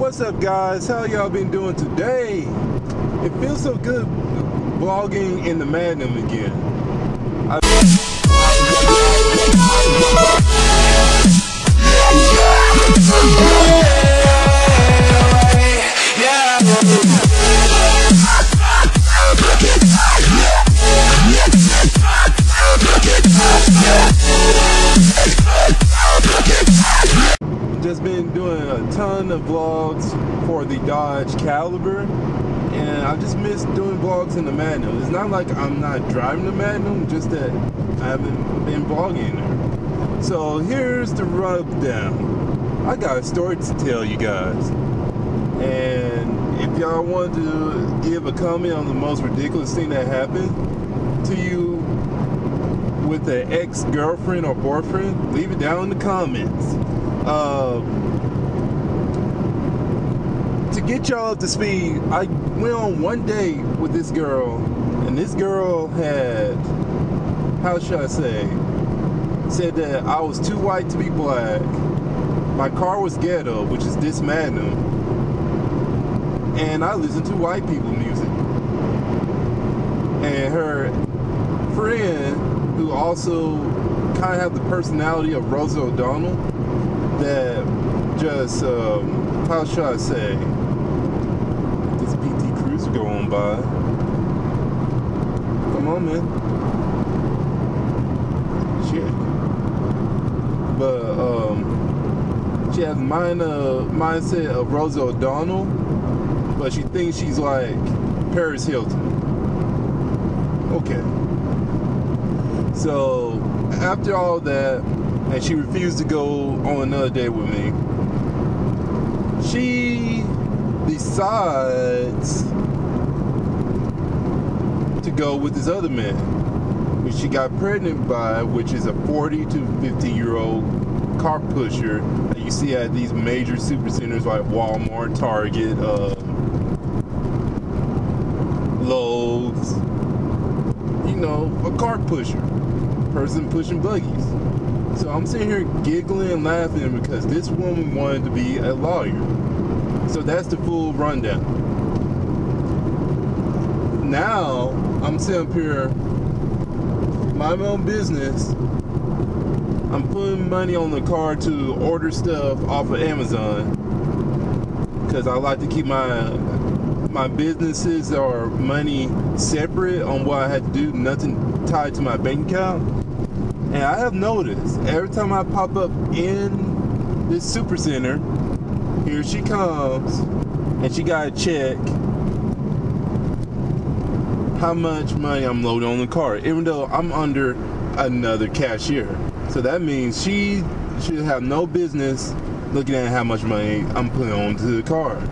What's up, guys? How y'all been doing today? It feels so good vlogging in the Magnum again. Just been doing a ton of vlogs for the Dodge Caliber, and I just missed doing vlogs in the Magnum. It's not like I'm not driving the Magnum, just that I haven't been vlogging in there. So here's the rubdown. I got a story to tell you guys, and if y'all want to give a comment on the most ridiculous thing that happened to you with an ex-girlfriend or boyfriend, leave it down in the comments. To get y'all up to speed, I went on one date with this girl, and this girl had, how should I say, said that I was too white to be black, my car was ghetto, which is this Magnum, and I listened to white people music. And her friend, who also kind of had the personality of Rosie O'Donnell, that just, how should I say, this PT Cruiser going by, come on man, shit, but she has mindset of Rosie O'Donnell, but she thinks she's like Paris Hilton. Okay, so after all that, and she refused to go on another date with me, she decides to go with this other man, which she got pregnant by, which is a 40 to 50 year old car pusher that you see at these major supercenters like Walmart, Target, Lowe's, you know, a car pusher, person pushing buggies. So I'm sitting here giggling and laughing because this woman wanted to be a lawyer. So that's the full rundown. Now I'm sitting up here, mind my own business. I'm putting money on the car to order stuff off of Amazon because I like to keep my businesses or money separate on what I had to do, nothing tied to my bank account. And I have noticed, every time I pop up in this supercenter, here she comes, and she gotta check how much money I'm loading on the card, even though I'm under another cashier. So that means she should have no business looking at how much money I'm putting onto the card,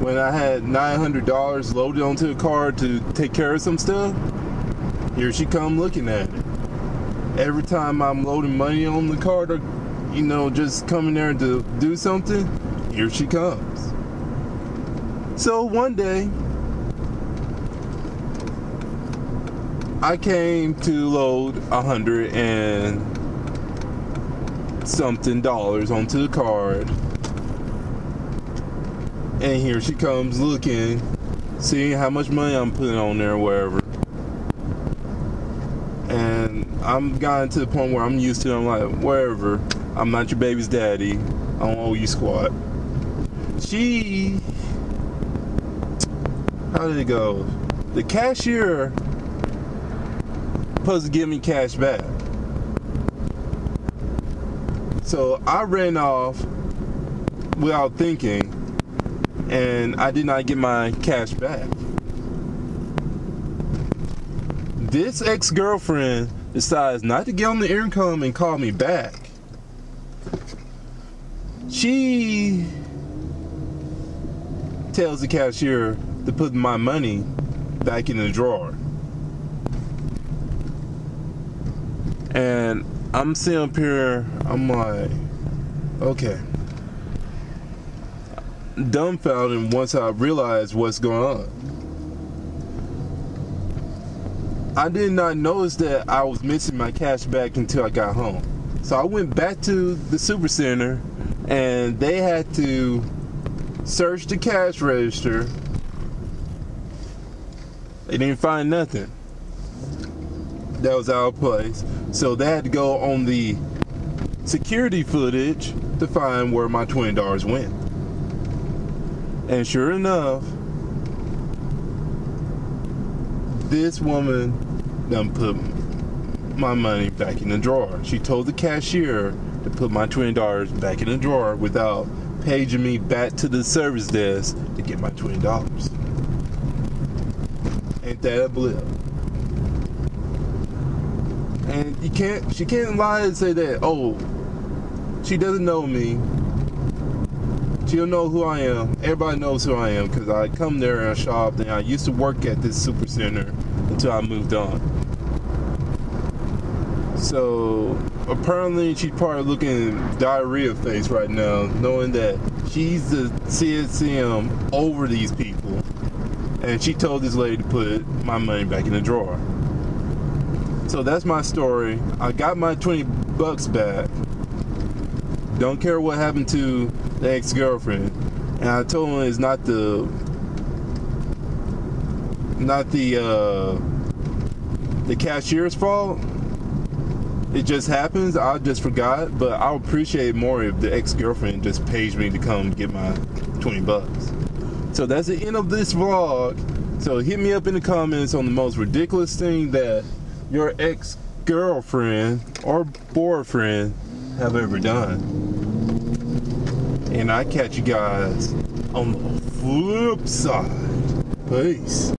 when I had $900 loaded onto the card to take care of some stuff. Here she come looking at it. Every time I'm loading money on the card, or, you know, just coming there to do something, here she comes. So one day, I came to load $100 and something onto the card, and here she comes looking, seeing how much money I'm putting on there, wherever. And I'm gotten to the point where I'm used to it. I'm like, wherever, I'm not your baby's daddy, I don't owe you squat. She, how did it go? The cashier supposed to give me cash back. So I ran off without thinking, and I did not get my cash back. This ex-girlfriend decides not to get on the intercom and call me back. She tells the cashier to put my money back in the drawer. And I'm sitting up here, I'm like, okay. Dumbfounded once I realized what's going on. I did not notice that I was missing my cash back until I got home. So I went back to the supercenter and they had to search the cash register. They didn't find nothing that was out of place. So they had to go on the security footage to find where my $20 went. And sure enough, this woman done put my money back in the drawer. She told the cashier to put my $20 back in the drawer without paging me back to the service desk to get my $20. Ain't that a blip? And you can't, she can't lie and say that, oh, she doesn't know me. She don't know who I am. Everybody knows who I am because I come there and I shop, and I used to work at this super center until I moved on. So apparently she's probably looking diarrhea face right now, knowing that she's the CSM over these people. And she told this lady to put my money back in the drawer. So that's my story. I got my $20 back. Don't care what happened to the ex-girlfriend. And I told him it's not the the cashier's fault. It just happens. I just forgot, but I would appreciate more if the ex-girlfriend just paged me to come get my $20. So that's the end of this vlog. So hit me up in the comments on the most ridiculous thing that your ex-girlfriend or boyfriend have ever done. And I catch you guys on the flip side. Peace.